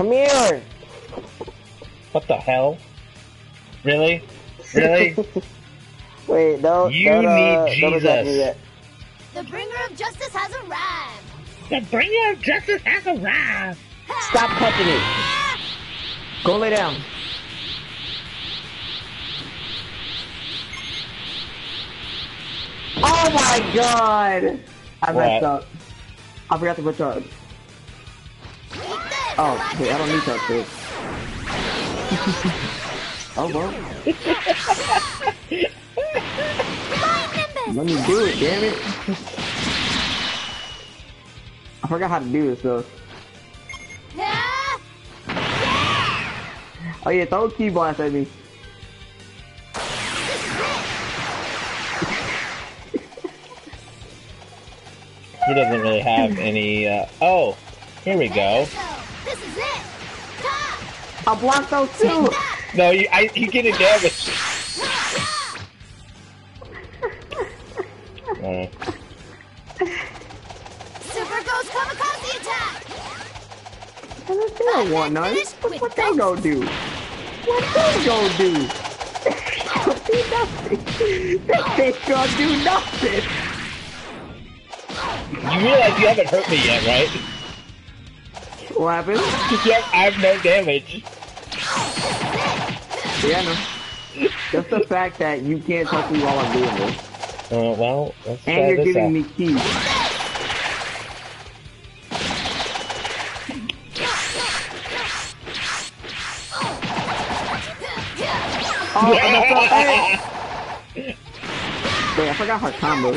Come here! What the hell? Really? Really? Wait, no. You need Jesus. The bringer of justice has arrived! The bringer of justice has arrived! Stop touching it! Go lay down. Oh my god! I messed up. I forgot to put charge. Oh, okay, I don't need charge for it. Oh, well. Let me do it, damn it. I forgot how to do this, though. Oh yeah, throw a key blast at me. He doesn't really have any, oh, here we go. This is it. I blocked those two. No, you get a damage. Super Ghost Kamikaze Attack. I don't want none. What they gonna do? Nothing. They gonna do nothing. You realize you haven't hurt me yet, right? What happened? Yep, I have no damage. Yeah, no. Just the fact that you can't touch me while I'm doing this. Well, let's try this out. And you're giving me keys. Oh, wait, I forgot her combo.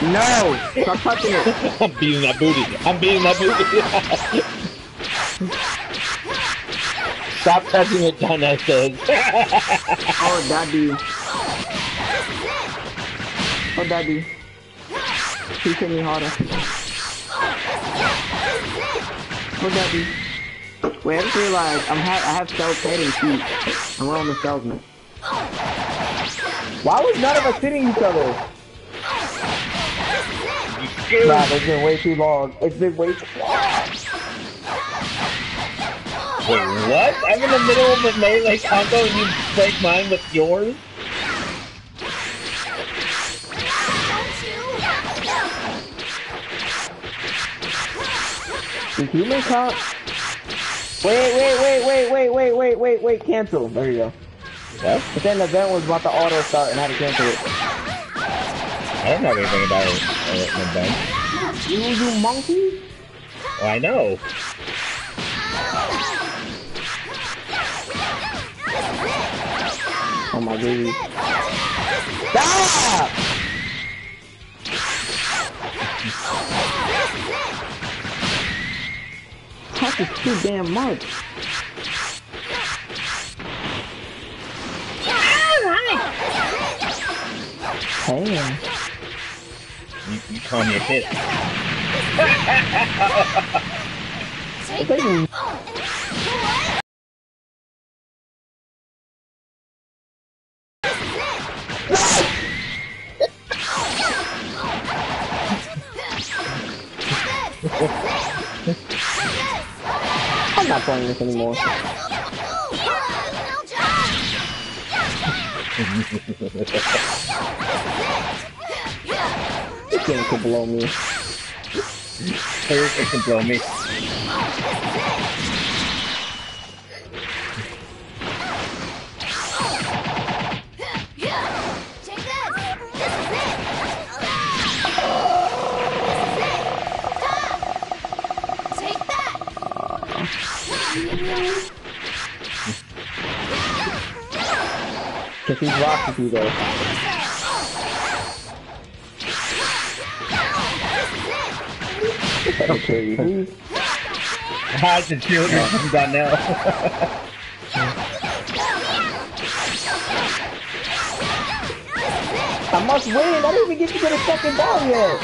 No! Stop touching it! I'm beating that booty! Stop touching it, Donna says. Oh, daddy. He's hitting me harder. Wait, I just realized I have stealth head and feet. And we're on the salesman. Why was none of us hitting each other? Nah, it's been way too long. Wait, what? I'm in the middle of the melee combo and you break mine with yours? Did you make up? Wait, cancel. There you go. Yeah? But then the event was about to auto start and I had to cancel it. I don't know anything about it. You monkey? Oh, I know. Oh my baby. Stop! That is too damn much. Damn. You calm your hit. I'm not playing this anymore. This game can blow me. It can blow me. Take that. Take that. Okay. Hide the children from Donnell. I must win. I didn't even get to the second down yet.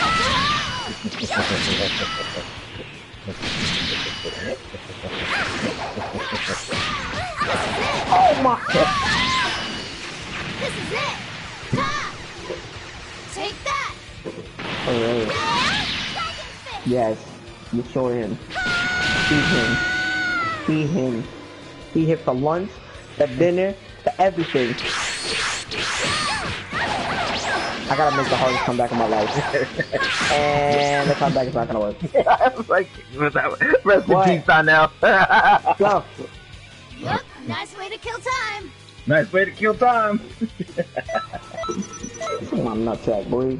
Oh my god. This is it. Take that. All right. Yes. Destroy him. Beat him. Beat him. Beat him for lunch, for dinner, for everything. I gotta make the hardest comeback of my life. And the comeback is not gonna work. I was like, rest in peace by now. Go. Yep, nice way to kill time. Nice way to kill time. Come on, nutsack, boy.